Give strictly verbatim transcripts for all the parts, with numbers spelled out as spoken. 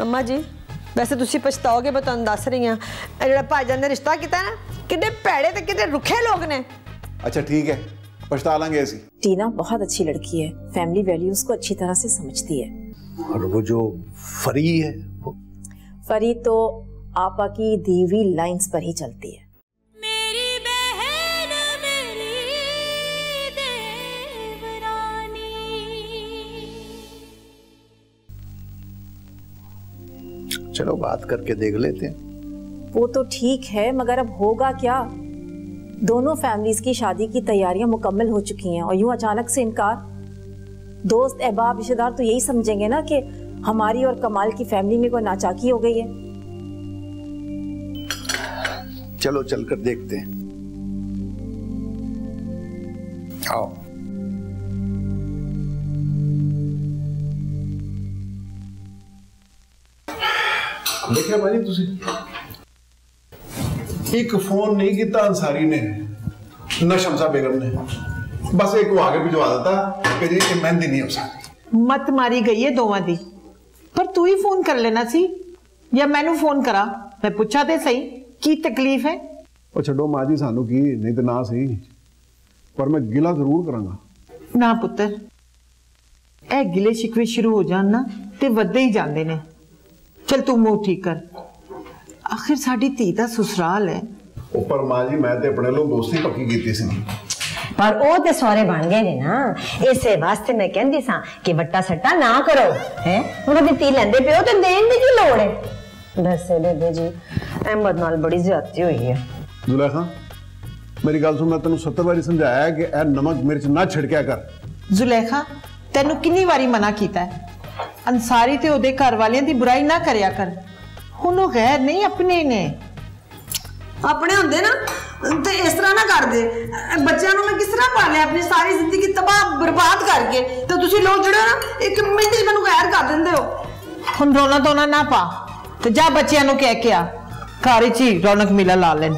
मम्मा जी वैसे तुसी पछताओगे मैं तुहानू दस रही हां जिहड़ा भाईजान ने रिश्ता किया ना कितने भैड़े ते कितने रुखे लोग ने। अच्छा ठीक है पछता लांगे। ऐसी टीना बहुत अच्छी लड़की है, फैमिली वैल्यूज को अच्छी तरह से समझती है। और वो जो फरी है वो फरी तो आपा की दीवी लाइंस पर ही चलती है। चलो बात करके देख लेते हैं। वो तो ठीक है मगर अब होगा क्या? दोनों फैमिलीज की शादी की तैयारियां मुकम्मल हो चुकी हैं और यूं अचानक से इनकार। दोस्त अहबाब रिश्तेदार तो यही समझेंगे ना कि हमारी और कमाल की फैमिली में कोई नाचाकी हो गई है। चलो चलकर देखते हैं। आओ देखिए भाई तुसी एक फोन नहीं किया अंसारी ने ना शमसा बेगम ने, बस एक वो आगे भिजवा देता कि जी मेहंदी नहीं हो सकती। मत मारी गई है दोवां दी, पर तू ही फोन कर लेना सी या मैनू फोन करा, मैं पूछा दे सही की तकलीफ है। और छोड़ो माँ जी सानू की नहीं तो ना सही पर मैं गिला जरूर करांगा। ना पुत्र ए गिले शिकवे शुरू हो जान ना ते वधदे ही जांदे ने। चल तू मुंह ठीक कर, आखिर साड़ी धी दा ससुराल है। ऊपर मां जी मैं ते अपने लोग दोस्ती पक्की कीती सी पर ओ ते सारे बन गए ने ना, इसे वास्ते मैं कहंदी सां कि वट्टा सट्टा ना करो हैं। उन्हां दी धी लैंदे पियो ते देन दी की लोड़ है। बस बेबे जी अहमद नाल बड़ी ज्यादती हुई है। जुलेखा मेरी गल सुन, मैं तैनू सत्तर बारी समझाया कि ए नमक मिर्च ना छिड़किया कर। जुलेखा तैनू कितनी बारी मना कीता है अंसारी ते ओदे घर वालियां दी बुराई ना करया कर। हुनो गैर नहीं अपने ने अपने हुंदे ना ते इस तरह ना कर दे। बच्चों नु मैं किस तरह पाले अपनी सारी जिंदगी तबाह बर्बाद करके ते तुसी लोग जड़े हो ना एक मिनट च मैनू गैर कर देंदे हो। हुन रोना धोना ना पा ते जा बच्चों नु कह के आ घर च ही रौनक मेला ला लेन।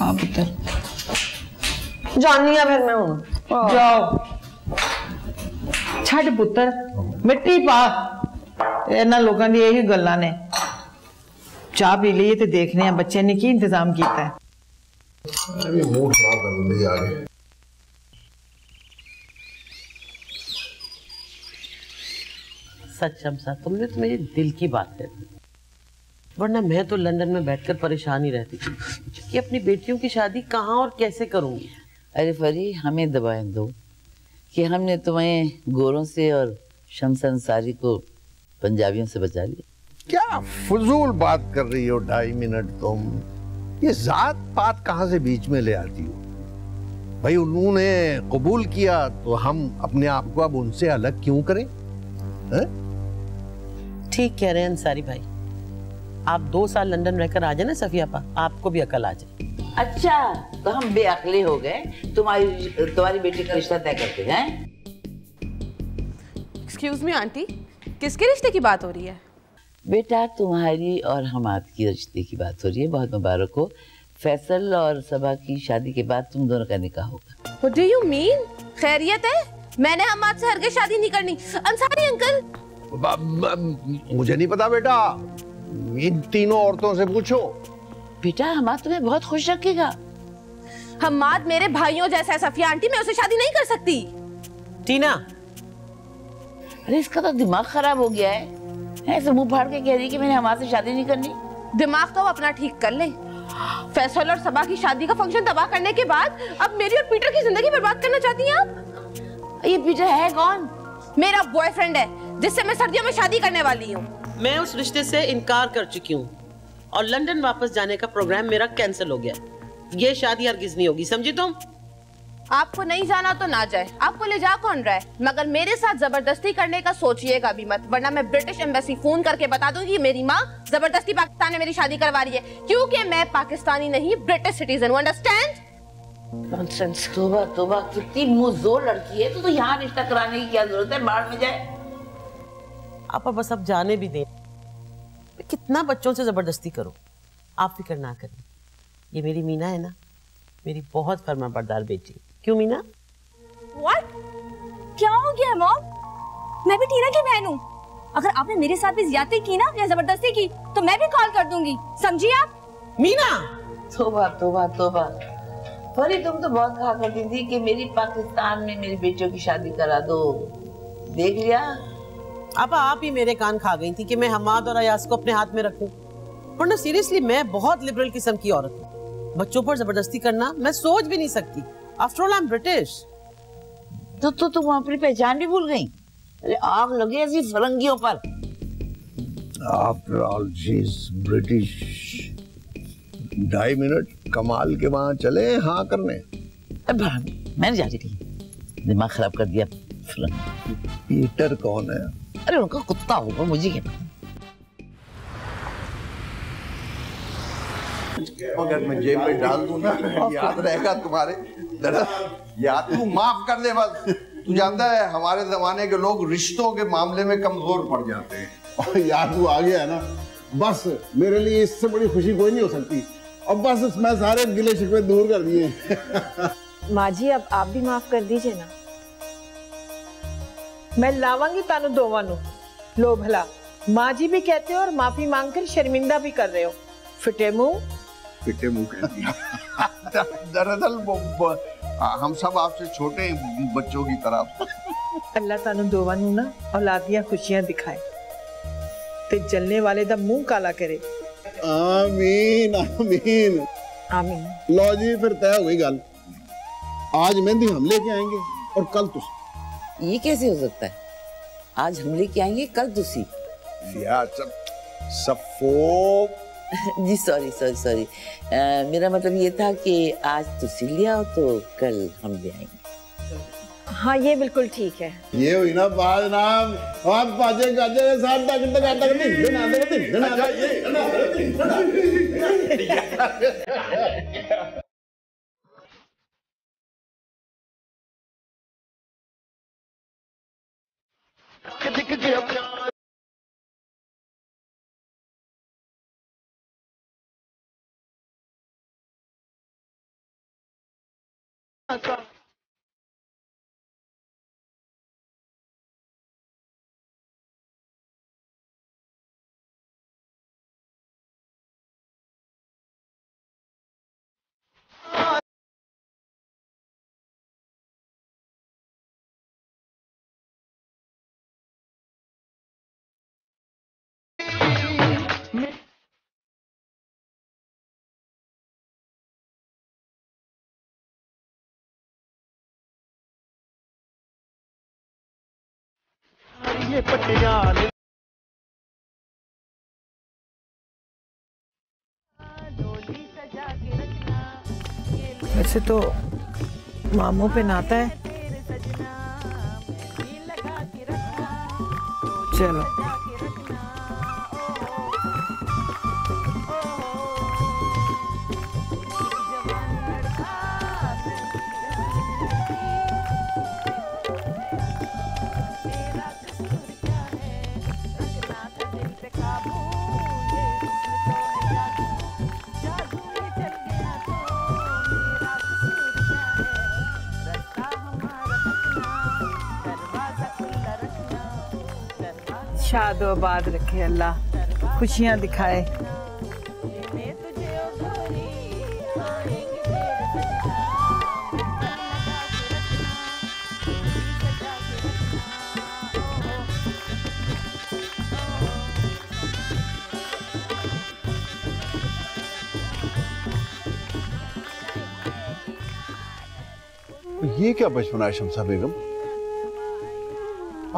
आ पुत्र जानिया फिर मैं हुन जाओ छड़ पुत्र मिट्टी पा इन्ह लोगों की यही गल्लां ने। चाह पी लीए तो देखने हैं बच्चे ने की इंतजाम किया है। सच शमसा तुमने तो मेरे दिल की बात कह दी, वरना मैं तो लंदन में बैठकर परेशान ही रहती कि अपनी बेटियों की शादी कहाँ और कैसे करूंगी। अरे फरी हमें दबाए दो कि हमने तुम्हें गोरों से और शमस अंसारी को पंजाबियों से बचा लिया। क्या फजूल बात कर रही हो ढाई मिनट तुम, ये जात पात कहाँ से बीच में ले आती हो? भाई उन्होंने कबूल किया तो हम अपने आप को अब उनसे अलग क्यों करें? है? ठीक कह रहे हैं अंसारी भाई, आप दो साल लंदन रहकर आ जाए ना सफिया पा, आपको भी अकल आ जाए। अच्छा तो हम बेअकले हो गए तुम्हारी तुम्हारी बेटी का रिश्ता तय करते हैं। एक्सक्यूज मी आंटी, किसके रिश्ते की बात हो रही है? बेटा तुम्हारी और हमाद की रिश्ते की बात हो रही है। बहुत मुबारक हो, फैसल और सबा की शादी के बाद तुम दोनों का निकाह होगा। What do you mean? खैरियत है? मैंने हमाद से हरगिज़ शादी नहीं करनी। अंसारी अंकल मुझे नहीं पता बेटा, इन तीनों औरतों से पूछो। बेटा हमाद तुम्हें बहुत खुश रखेगा। हमाद मेरे भाइयों जैसा है सफिया आंटी, मैं उसे शादी नहीं कर सकती। टीना अरे इसका तो दिमाग खराब हो गया है, ऐसे मुंह फाड़ के कह रही कि मैंने हमाद से शादी नहीं करनी। दिमाग तो वो अपना ठीक कर ले। फैसल और सबा की शादी का फंक्शन तबाह करने के बाद अब मेरी और पीटर की जिंदगी बर्बाद करना चाहती है आप? ये पीटर है कौन? मेरा बॉयफ्रेंड है जिससे मैं सर्दियों में शादी करने वाली हूँ। मैं उस रिश्ते से इनकार कर चुकी हूँ और लंदन वापस जाने का प्रोग्राम मेरा कैंसिल हो गया। ये शादी हरगिज नहीं होगी, समझी तुम? आपको नहीं जाना तो ना जाए, आपको ले जा कौन रहा है, मगर मेरे साथ जबरदस्ती करने का सोचिएगा भी मत, वरना मैं ब्रिटिश एम्बेसी फोन करके बता दूंगी मेरी माँ जबरदस्ती पाकिस्तान में मेरी शादी करवा रही है, क्योंकि मैं पाकिस्तानी नहीं ब्रिटिश सिटीजन हूँ, अंडरस्टैंड? नॉनसेंस। तोबा तोबा, कितनी मुंहजोर लड़की है तू, तो यहाँ रिश्ता कराने की क्या जरूरत है, बाहर में जाए। आपा बस आप जाने भी दें, कितना बच्चों से जबरदस्ती करो, आप फिक्र ना करें। ये मेरी मीना है ना, मेरी बहुत फर्मा बरदार बेटी। क्यों मीना? What? क्या हो गया मॉम? मैं भी टीना की बहन हूँ, अगर आपने मेरे साथ भी ज्यादती की ना या जबरदस्ती की तो मैं भी कॉल कर दूंगी, समझी आप? मीना! तोबा तोबा तोबा, फरी तुम तो बहुत कहा करती थी कि मेरी पाकिस्तान में मेरी बेटियों की शादी करा दो, देख लिया? अब आप ही मेरे कान खा गई थी कि मैं हमाद और अयास को अपने हाथ में रखूं, वरना सीरियसली मैं बहुत लिबरल किस्म की औरत हूँ, बच्चों पर जबरदस्ती करना मैं सोच भी नहीं सकती। After all I am British. तो तो तुम अपनी पहचान भी भूल गई? अरे आग लगे ऐसी फरंगियों पर। After all she is British. ढाई मिनट कमाल के वहाँ चले हाँ करने। मैं जाती थी, दिमाग खराब कर दिया। पीटर कौन है? अरे उनका कुत्ता होगा, मुझे क्या पता। अगर मैं जेब में डाल दूं ना याद रहेगा तुम्हारे, याद तू माफ कर दे बस। तू जानता है हमारे जमाने के लोग रिश्तों के मामले में कमजोर पड़ जाते हैं। और यार तू आ गया है ना, बस मेरे लिए इससे बड़ी खुशी कोई नहीं हो सकती। अब बस मैं सारे गिले शिकवे दूर कर दिए। माँ जी अब आप भी माफ कर दीजिए ना, मैं लावांगी तानु दोवानु। लो भला माँ जी भी कहते हो और माफी मांगकर शर्मिंदा भी कर रहे हो, फिटे मुंह फिटे मुंह कहती है। दरअसल हम सब आपसे छोटे बच्चों की तरफ। अल्लाह तानु दोवानु ना औलादियाँ खुशियाँ दिखाए, ते जलने वाले दा मुंह काला करे। आमीन आमीन आमीन। लो जी फिर तय हो गई गल, आज मेहंदी हम लेके आएंगे और कल तुम। ये कैसे हो सकता है? आज हम लेके आएंगे कल दूसरी। यार सब सब जी सॉरी सॉरी सॉरी, मेरा मतलब ये था कि आज तुसी लिया हो तो कल हम ले आएंगे। हाँ ये बिल्कुल ठीक है। ये हुई ना बात नाम, आप बाजे गाजे के साथ टक टक टक दिन ना दिन ना ये। ये पटियाल वैसे तो मामों पे नाता है। चलो शाद आबाद रखे अल्लाह, खुशियाँ दिखाए। ये क्या बचपना है शमसा बेगम,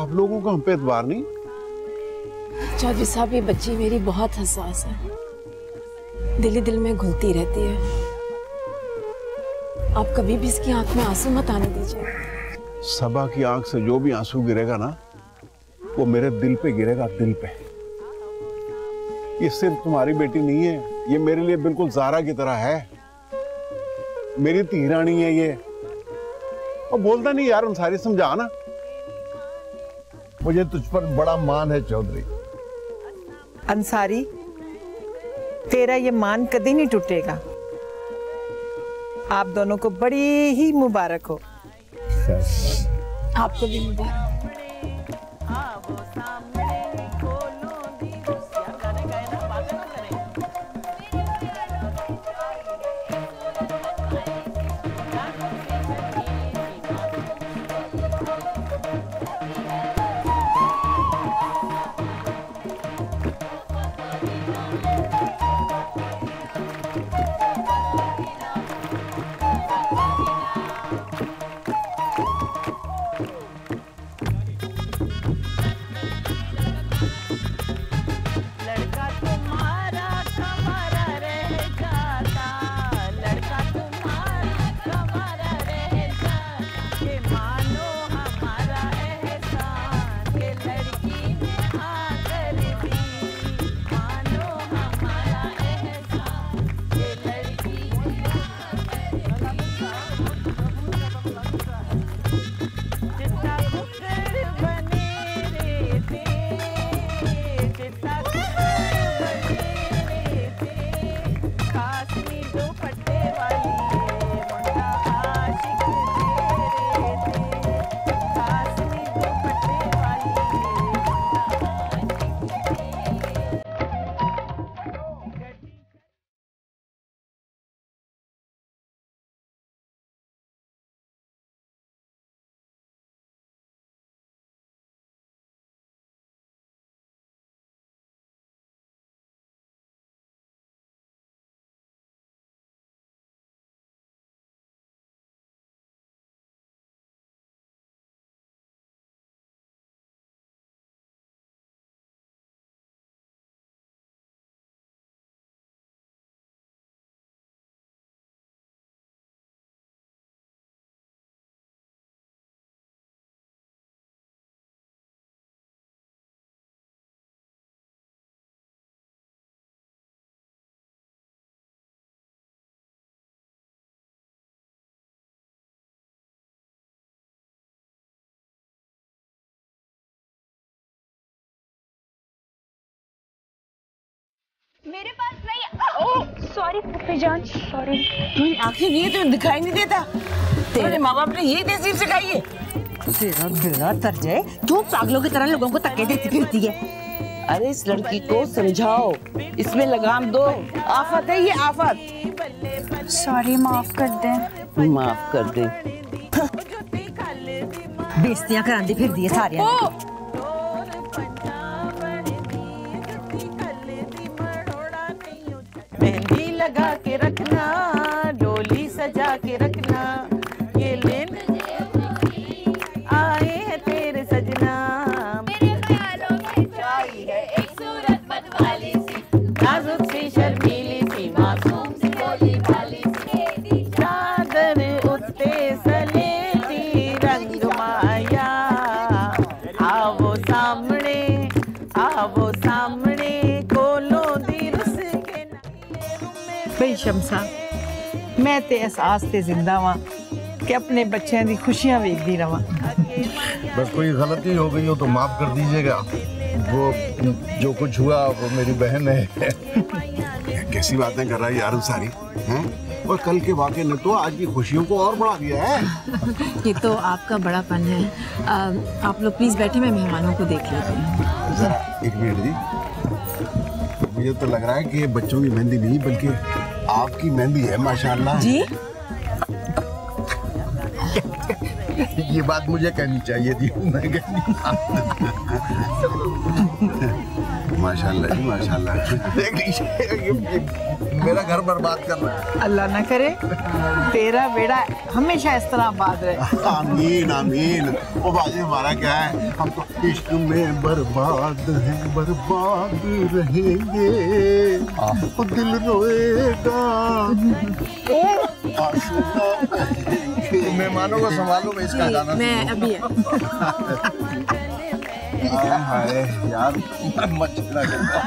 आप लोगों का हम पे एतबार नहीं। चौधरी साहब, ये बच्ची मेरी बहुत हसास है, दिल ही दिल में घुलती रहती है। आप कभी भी इसकी आंख में आंसू मत आने दीजिए। सबा की आंख से जो भी आंसू गिरेगा ना, वो मेरे दिल पे गिरेगा, दिल पे। ये सिर्फ तुम्हारी बेटी नहीं है, ये मेरे लिए बिल्कुल ज़ारा की तरह है। मेरी तीरानी है ये। और बोलता नहीं यार, अंसारी समझा ना। मुझे तुझ पर बड़ा मान है चौधरी। अंसारी, तेरा ये मान कभी नहीं टूटेगा। आप दोनों को बड़ी ही मुबारक हो। आपको भी मेरे पास नहीं। सॉरी पप्पी जान, सॉरी। तुम्हारी आंखें नहीं है, तुम्हें दिखाई नहीं देता। तेरे माँ बाप ने यही तहजीब सिखाई है। तेरा तेरा तरजे, तू पागलों की तरह लोगों को तकिए देती फिरती है। अरे इस लड़की को समझाओ, इसमें लगाम दो। आफत है ये, आफत। सॉरी, माफ कर दे, माफ कर दे। बेइज्जतियां कराती फिरती है सारी। लगा के रखना, डोली सजा के रखना, ये लेन आए हैं तेरे सजना। मेरे ख्यालों में छाई है एक सूरत मतवाली सी, नाजुक सी शर्मीली सी, मासूम सी भोली भाली सी। चादर उठते सलेटी रंग माया, आवो सामने, आवो सामने, खोलो दिल के। भाई शमसा, मैं ते एहसास ते जिंदा वां कि अपने बच्चों की खुशियां देखती रवां। बस कोई गलती हो गई हो तो माफ कर दीजिएगा। वो जो कुछ हुआ वो मेरी बहन है। कैसी बातें कर रहा है यार सारी हैं? और कल के वाक़ये ने तो आज की खुशियों को और बढ़ा दिया है। ये तो आपका बड़ापन है। आ, आप लोग प्लीज़ बैठे, मैं मेहमानों को देख लेती हूँ। एक मिनट जी, मुझे तो लग रहा है कि बच्चों की मेहंदी नहीं बल्कि आपकी मेहंदी है माशाल्लाह जी। ये बात मुझे कहनी चाहिए थी, मैं कहनी। माशाल्लाह जी माशाल्लाह, देख लीजिए मेरा घर बर्बाद कर रहा है। अल्लाह ना करे तेरा बेड़ा हमेशा इस तरह आबाद रहे। आमीन आमीन। ओ बाजी हमारा क्या है, हम तो इश्क में बर्बाद हैं, बर्बाद रहेंगे। ओ दिल रोएगा मेहमानों को संभालो। मैं इसका गाना मैं अभी हाय यार मचला करता।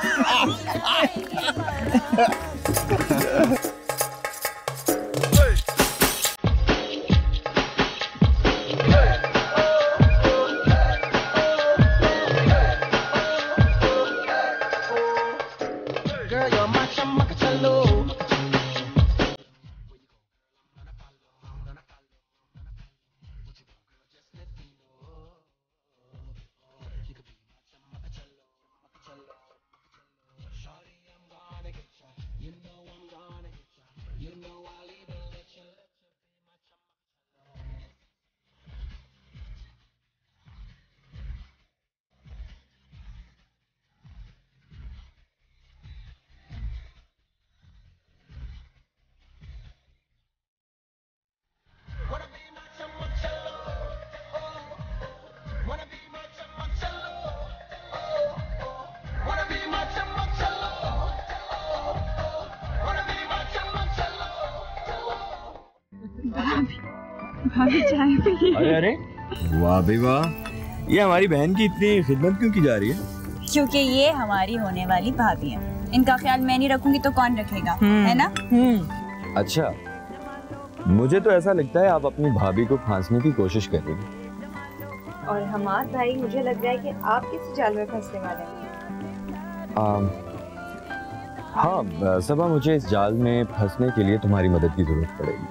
अरे अरे वाह भाई वाह, ये हमारी बहन की इतनी खिदमत क्यों की जा रही है? क्योंकि ये हमारी होने वाली भाभी हैं। इनका ख्याल मैं नहीं रखूंगी तो कौन रखेगा, है ना? अच्छा, मुझे तो ऐसा लगता है आप अपनी भाभी को फांसने की कोशिश कर रही हैं। और हमार भाई, मुझे लग रहा है कि आप इस जाल में फंसने वाले हैं। हाँ सबा, मुझे इस जाल में फंसने के लिए तुम्हारी मदद की जरूरत पड़ेगी।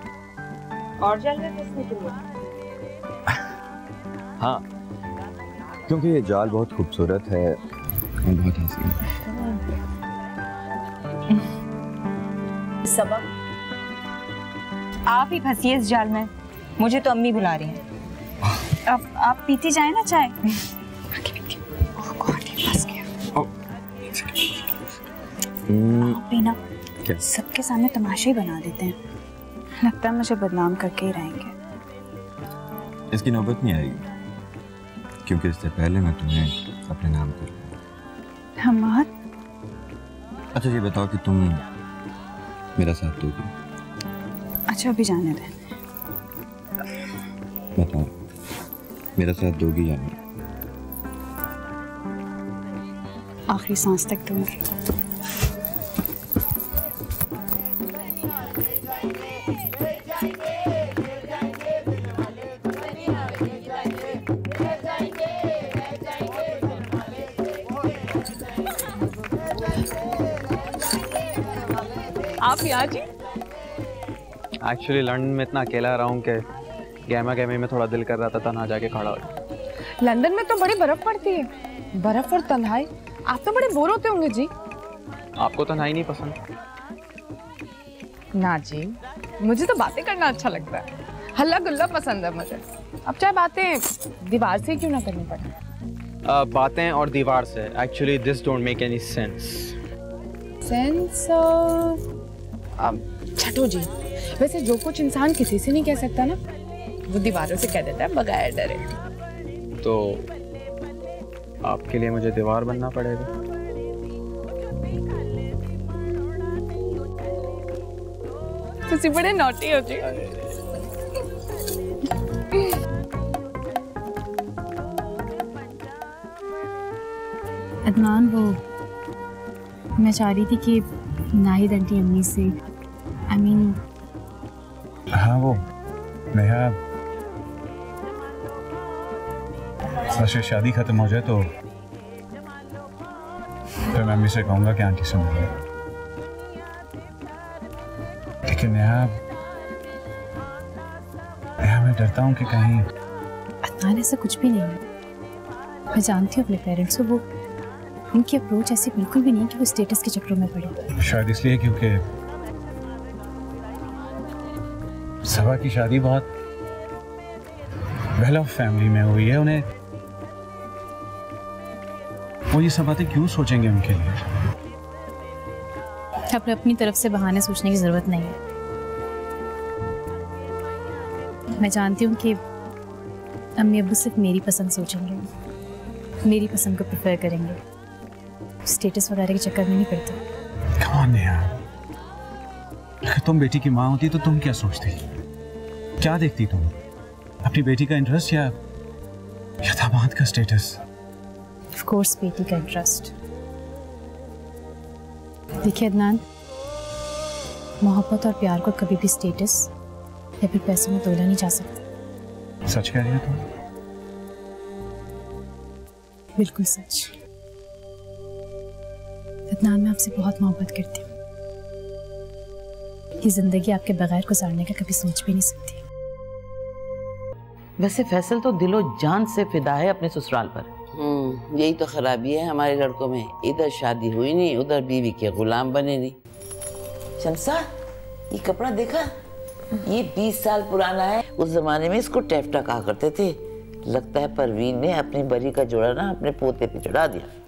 और जाल में फंसने के लिए? हाँ, क्योंकि ये जाल बहुत खूबसूरत है और बहुत हसीन है। सबा, आप ही फंसी इस जाल में, मुझे तो अम्मी बुला रही हैं। अब आप पीती जाए ना चाय। फंस गया। पीना सबके सामने तमाशा ही बना देते हैं, लगता है मुझे बदनाम करके ही रहेंगे। इसकी नौबत नहीं आएगी, क्योंकि इससे पहले मैं तुम्हें अपने नाम कर लूँगा। हमार? अच्छा ये बताओ कि तुम मेरा साथ दोगी? अच्छा अभी जाने दे। बताओ मेरा साथ दोगी या नहीं? आखिरी सांस तक दूंगी। एक्चुअली लंदन में इतना अकेला रहा हूँ कि गैमा गैमे में थोड़ा दिल कर रहा था तन्हा जाके खड़ा हो। लंदन में तो बड़ी बर्फ पड़ती है। बर्फ और तन्हाई, आप तो बड़े बोर होते होंगे जी। आपको तन्हाई नहीं पसंद? ना जी, मुझे तो बातें करना अच्छा लगता है, हल्ला गुल्ला पसंद है मुझे। अब चाहे बातें दीवार से क्यों ना करनी पड़े। uh, बातें और दीवार से, actually this don't make any sense. Sense छठो जी, वैसे जो कुछ इंसान किसी से नहीं कह सकता ना, वो दीवारों से कह देता है बगैर डरे। तो आपके लिए मुझे दीवार बनना पड़ेगा? तुम बड़े नॉटी हो जी। अदनान, वो मैं चाह रही थी कि नाहिद आंटी अम्मी से, आई मीन हाँ वो नेहा वैसे शादी खत्म हो जाए तो फिर मैं अम्मी से कहूँगा कि आंटी से मिलो। लेकिन नेहा नेहा मैं डरता हूँ कि कहीं। अदनान ऐसा कुछ भी नहीं है, मैं जानती हूँ अपने पेरेंट्स को, वो उनकी अप्रोच ऐसी बिल्कुल भी नहीं कि वो स्टेटस के चक्रों में पड़े। शायद इसलिए क्योंकि सभा की शादी बहुत वेल ऑफ फैमिली में हुई है, उन्हें वो ये सब बातें क्यों सोचेंगे उनके लिए? आपको अपनी तरफ से बहाने सोचने की जरूरत नहीं है। मैं जानती हूँ कि अम्मी अब्बू सिर्फ मेरी पसंद सोचेंगे, मेरी पसंद को प्रेफर करेंगे, स्टेटस वगैरह के चक्कर में नहीं पड़ता। कौन है यार? अगर तुम बेटी की माँ होती तो तुम क्या सोचती, क्या देखती तुम? अपनी बेटी का इंटरेस्ट या या दामाद का स्टेटस? ऑफ कोर्स बेटी का इंटरेस्ट। देखिए अदनान, मोहब्बत और प्यार को कभी भी स्टेटस या फिर पैसे में तोला नहीं जा सकता। सच कह रही हो तुम? बिल्कुल सच। अदनान, मैं आपसे बहुत मोहब्बत करती हूँ। ये जिंदगी आपके बगैर गुजारने का कभी सोच भी नहीं सकती। वैसे फैसल तो दिलो जान से फिदा है अपने ससुराल पर। हम्म, यही तो खराबी है हमारे लड़कों में। इधर शादी हुई नहीं, उधर बीवी के गुलाम बने नहीं। शमसा, ये कपड़ा देखा? ये बीस साल पुराना है। उस जमाने में इसको टेफ्टा कहा करते थे। लगता है परवीन ने अपनी बरी का जोड़ा ना अपने पोते पे चढ़ा दिया।